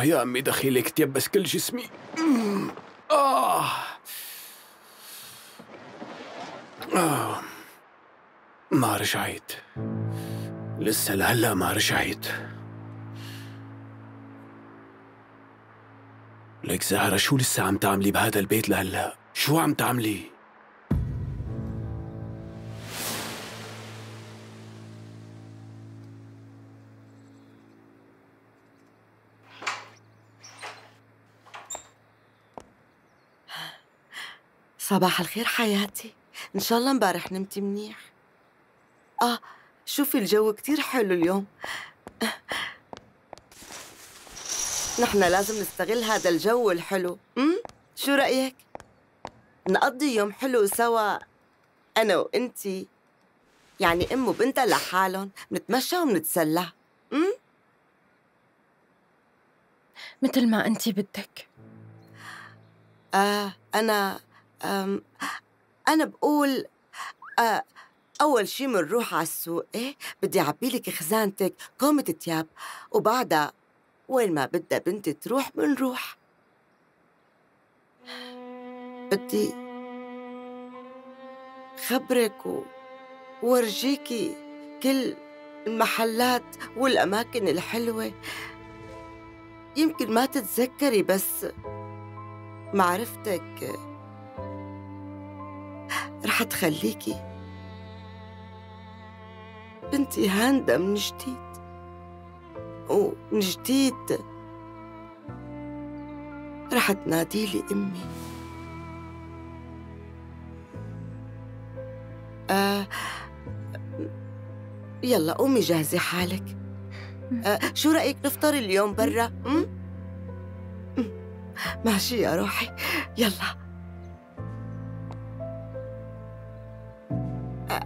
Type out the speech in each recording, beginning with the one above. يا أمي دخيلك تيبس كل جسمي. ما رجعت لسه لهلا، ما رجعت لك زهرة. شو لسه عم تعملي بهذا البيت لهلا؟ شو عم تعملي؟ صباح الخير حياتي، إن شاء الله مبارح نمتي منيح. شوفي الجو كتير حلو اليوم. نحن لازم نستغل هذا الجو الحلو، شو رأيك؟ نقضي يوم حلو سوا أنا وإنتي، يعني أم وبنتها لحالهم، بنتمشى وبنتسلى، مثل ما إنتي بدك. أنا بقول أول شي منروح على السوق، بدي أعبيلك خزانتك كومة تياب، وبعدها وين ما بدها بنتي تروح بنروح. بدي خبرك وورجيكي كل المحلات والأماكن الحلوة، يمكن ما تتذكري بس معرفتك رح تخليكي بنتي هاندا من جديد، ومن جديد رح تناديلي أمي. يلا قومي جهزي حالك. شو رأيك نفطر اليوم برا؟ ماشي يا روحي، يلا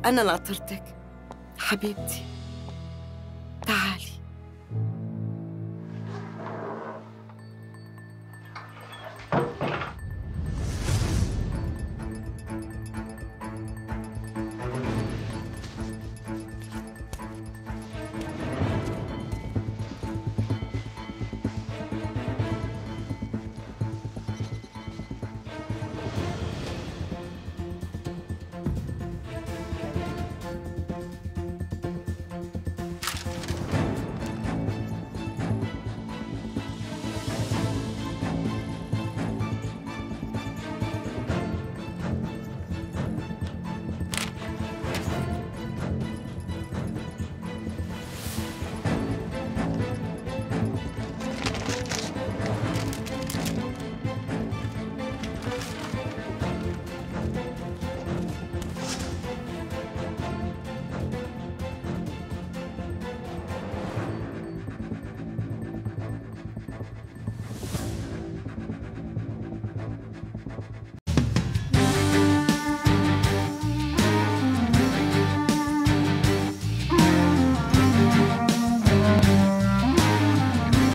أنا ناطرتك حبيبتي، تعالي.